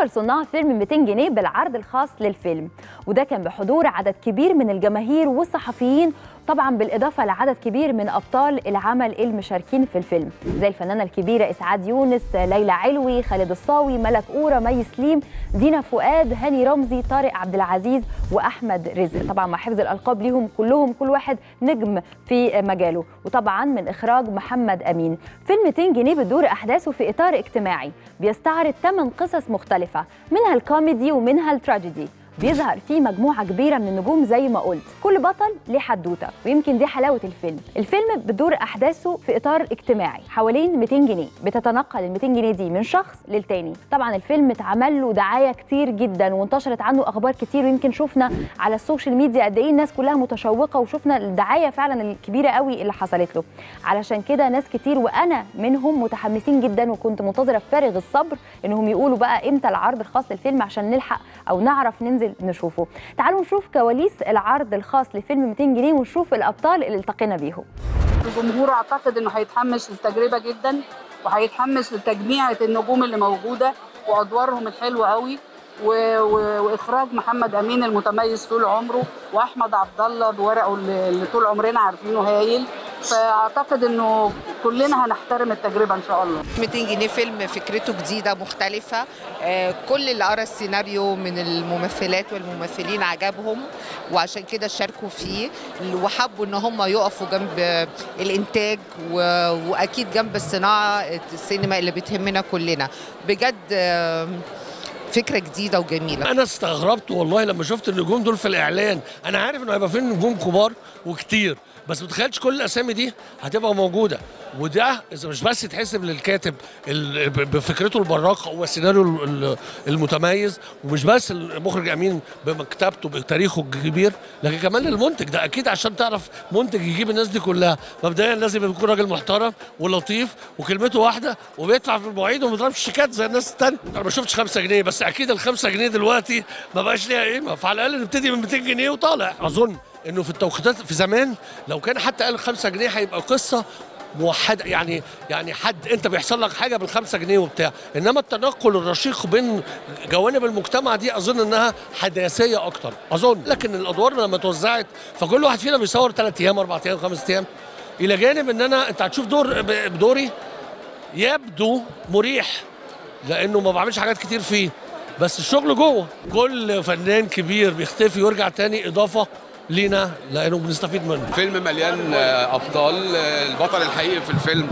احتفل صناع فيلم 200 جنيه بالعرض الخاص للفيلم، وده كان بحضور عدد كبير من الجماهير والصحفيين، طبعا بالإضافة لعدد كبير من أبطال العمل المشاركين في الفيلم زي الفنانة الكبيرة إسعاد يونس، ليلى علوي، خالد الصاوي، ملك أورا، مي سليم، دينا فؤاد، هاني رمزي، طارق عبد العزيز وأحمد رزق، طبعا مع حفظ الألقاب ليهم كلهم، كل واحد نجم في مجاله، وطبعا من إخراج محمد أمين. فيلم 200 جنيه بتدور أحداثه في إطار اجتماعي بيستعرض 8 قصص مختلفة، منها الكوميدي ومنها التراجيدي، بيظهر فيه مجموعة كبيرة من النجوم زي ما قلت، كل بطل ليه حدوتة، ويمكن دي حلاوة الفيلم. الفيلم بتدور أحداثه في إطار اجتماعي حوالين 200 جنيه، بتتنقل ال 200 جنيه دي من شخص للتاني. طبعا الفيلم اتعمل له دعاية كتير جدا وانتشرت عنه أخبار كتير، ويمكن شفنا على السوشيال ميديا قد إيه الناس كلها متشوقة، وشفنا الدعاية فعلا الكبيرة قوي اللي حصلت له. علشان كده ناس كتير وأنا منهم متحمسين جدا، وكنت منتظرة بفارغ الصبر إنهم يقولوا بقى إمتى العرض الخاص للفيلم عشان نلحق أو نعرف ننزل نشوفه. تعالوا نشوف كواليس العرض الخاص لفيلم 200 جنيه ونشوف الأبطال اللي التقينا بيهم. الجمهور أعتقد إنه هيتحمس للتجربة جدا، وهيتحمس لتجميعة النجوم اللي موجودة وأدوارهم الحلوة قوي، وإخراج محمد أمين المتميز طول عمره، وأحمد عبد الله بورقه اللي طول عمرنا عارفينه هايل، فأعتقد إنه كلنا هنحترم التجربة إن شاء الله. 200 جنيه فيلم فكرته جديدة مختلفة، كل اللي قرا السيناريو من الممثلات والممثلين عجبهم، وعشان كده شاركوا فيه وحبوا إن هم يقفوا جنب الإنتاج وأكيد جنب الصناعة السينما اللي بتهمنا كلنا. بجد فكرة جديدة وجميلة. أنا استغربت والله لما شفت النجوم دول في الإعلان، أنا عارف إنه هيبقى في نجوم كبار وكتير، بس ما تخيلتش كل الأسامي دي هتبقى موجودة، وده إذا مش بس تحسب للكاتب بفكرته البراقة والسيناريو المتميز، ومش بس المخرج أمين بمكتبته بتاريخه الكبير، لكن كمان للمنتج ده أكيد عشان تعرف منتج يجيب الناس دي كلها، مبدئيا لازم يكون راجل محترم ولطيف وكلمته واحدة وبيدفع في المواعيد وما بيضربش شيكات زي الناس التانية. أنا ما شفتش 5 جنيه، بس أكيد ال5 جنيه دلوقتي ما بقاش ليها قيمة، فعلى الأقل نبتدي من 200 جنيه وطالع. أظن إنه في التوقيتات في زمان لو كان حتى قال 5 جنيه هيبقى قصة موحد، يعني حد انت بيحصل لك حاجه بال5 جنيه وبتاع، انما التنقل الرشيق بين جوانب المجتمع دي اظن انها حداثيه اكتر، اظن. لكن الادوار لما توزعت فكل واحد فينا بيصور 3 ايام 4 ايام 5 ايام، الى جانب ان انت هتشوف بدوري يبدو مريح لانه ما بعملش حاجات كتير فيه، بس الشغل جوه. كل فنان كبير بيختفي ويرجع تاني اضافه لينا لانه بنستفيد منه. فيلم مليان ابطال، البطل الحقيقي في الفيلم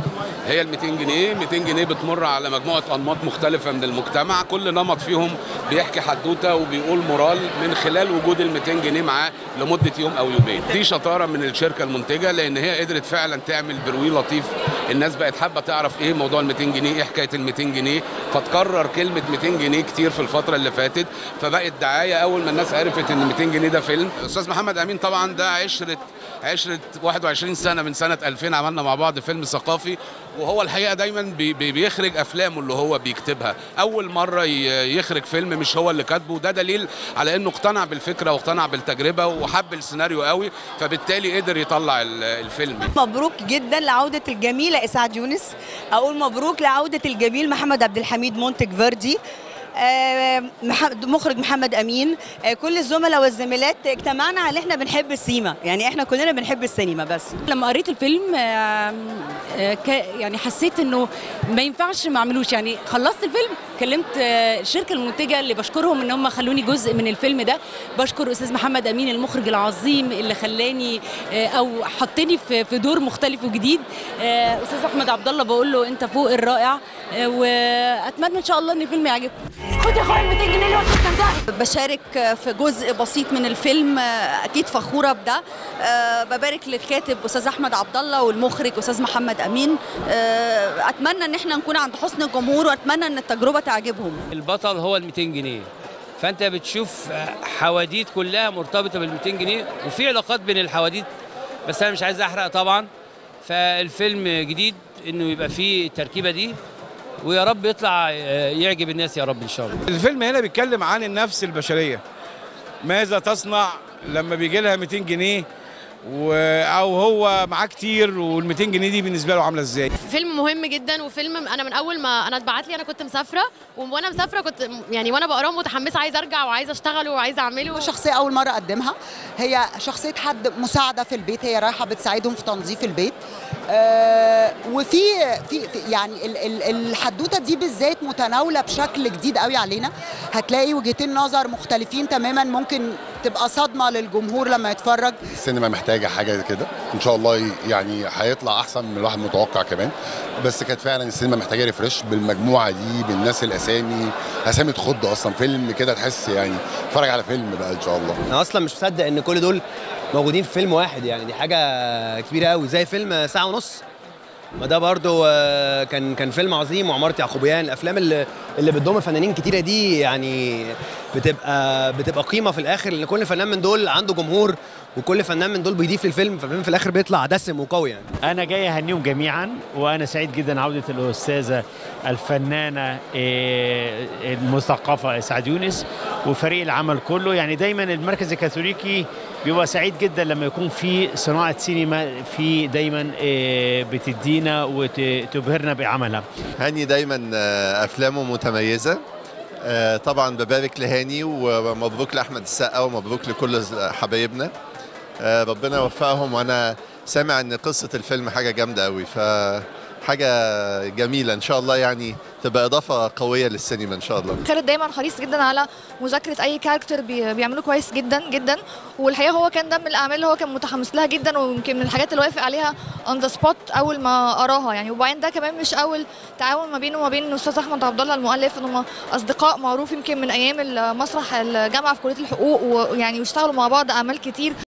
هي ال 200 جنيه، 200 جنيه بتمر على مجموعه انماط مختلفه من المجتمع، كل نمط فيهم بيحكي حدوته وبيقول مورال من خلال وجود ال 200 جنيه معاه لمده يوم او يومين. دي شطاره من الشركه المنتجه لان هي قدرت فعلا تعمل بروي لطيف، الناس بقت حابه تعرف ايه موضوع ال 200 جنيه، ايه حكايه ال 200 جنيه، فتكرر كلمه 200 جنيه كتير في الفتره اللي فاتت، فبقت دعايه اول ما الناس عرفت ان 200 جنيه ده فيلم. الاستاذ محمد أمين طبعا ده عشرة 21 سنة، من سنة 2000 عملنا مع بعض فيلم ثقافي، وهو الحقيقة دايما بيخرج أفلامه اللي هو بيكتبها، أول مرة يخرج فيلم مش هو اللي كاتبه، وده دليل على إنه اقتنع بالفكرة واقتنع بالتجربة وحب السيناريو قوي، فبالتالي قدر يطلع الفيلم. مبروك جدا لعودة الجميلة إسعاد يونس، أقول مبروك لعودة الجميل محمد عبد الحميد منتج فيردي، مخرج محمد أمين، كل الزملاء والزميلات اجتمعنا على احنا بنحب السينما، يعني احنا كلنا بنحب السينما. بس لما قريت الفيلم يعني حسيت انه ما ينفعش ما اعملوش، يعني خلصت الفيلم كلمت الشركه المنتجه اللي بشكرهم ان هم خلوني جزء من الفيلم ده، بشكر استاذ محمد أمين المخرج العظيم اللي خلاني او حطني في دور مختلف وجديد، استاذ احمد عبد الله بقول له انت فوق الرائع، واتمنى ان شاء الله ان الفيلم يعجبك. خد يا اخويا ال 200 جنيه اللي وقت التنزيل. بشارك في جزء بسيط من الفيلم، اكيد فخوره بده، ببارك للكاتب استاذ احمد عبد الله والمخرج استاذ محمد امين، اتمنى ان احنا نكون عند حسن الجمهور، واتمنى ان التجربه تعجبهم. البطل هو ال 200 جنيه، فانت بتشوف حواديت كلها مرتبطه بال 200 جنيه وفي علاقات بين الحواديت، بس انا مش عايز احرق طبعا. فالفيلم جديد انه يبقى فيه التركيبه دي، ويا رب يطلع يعجب الناس يا رب ان شاء الله. الفيلم هنا بيتكلم عن النفس البشريه، ماذا تصنع لما بيجي لها 200 جنيه او هو معاه كتير، وال200 جنيه دي بالنسبه له عامله ازاي. فيلم مهم جدا، وفيلم انا من اول ما انا اتبعت لي، انا كنت مسافره، وانا مسافره كنت يعني وانا بقراه متحمسه، عايزه ارجع وعايزه اشتغله وعايزه اعمله. شخصيه اول مره اقدمها، هي شخصيه حد مساعده في البيت، هي رايحه بتساعدهم في تنظيف البيت. وفي يعني الحدوته دي بالذات متناوله بشكل جديد قوي علينا، هتلاقي وجهتين نظر مختلفين تماما، ممكن تبقى صدمه للجمهور لما يتفرج. السينما محتاجه حاجه كده، ان شاء الله يعني هيطلع احسن من الواحد متوقع كمان، بس كانت فعلا السينما محتاجه ريفريش بالمجموعه دي، بالناس، الاسامي، اسامي تخض اصلا فيلم كده، تحس يعني اتفرج على فيلم بقى ان شاء الله. انا اصلا مش مصدق ان كل دول موجودين في فيلم واحد، يعني دي حاجه كبيره قوي، زي فيلم ساعه ونص، ما ده برضو كان فيلم عظيم، وعمارة يعقوبيان، الافلام اللي بتضم فنانين كتيره دي يعني بتبقى قيمه في الاخر، لان كل فنان من دول عنده جمهور، وكل فنان من دول بيضيف للفيلم، فالفيلم في الاخر بيطلع دسم وقوي. يعني انا جاي اهنيهم جميعا، وانا سعيد جدا عوده الاستاذه الفنانه المثقفه إسعاد يونس وفريق العمل كله. يعني دايما المركز الكاثوليكي بيبقى سعيد جدا لما يكون في صناعه سينما، في دايما بتدينا وتبهرنا بعملها. هاني دايما افلامه متميزه، طبعا ببارك لهاني، ومبروك لاحمد السقا، ومبروك لكل حبايبنا، ربنا يوفقهم. وانا سامع ان قصه الفيلم حاجه جامده قوي، فحاجه جميله ان شاء الله، يعني تبقى اضافه قويه للسينما ان شاء الله. خالد دايما حريص جدا على مذاكره اي كاركتر بيعمله كويس جدا جدا، والحقيقه هو كان ده من الاعمال اللي هو كان متحمس لها جدا، ويمكن من الحاجات اللي وافق عليها اون ذا سبوت اول ما اراها يعني. وبعدين ده كمان مش اول تعاون ما بينه وما بين الاستاذ احمد عبد الله المؤلف، ان هم اصدقاء معروف يمكن من ايام المسرح الجامعه في كليه الحقوق، ويعني واشتغلوا مع بعض اعمال كتير،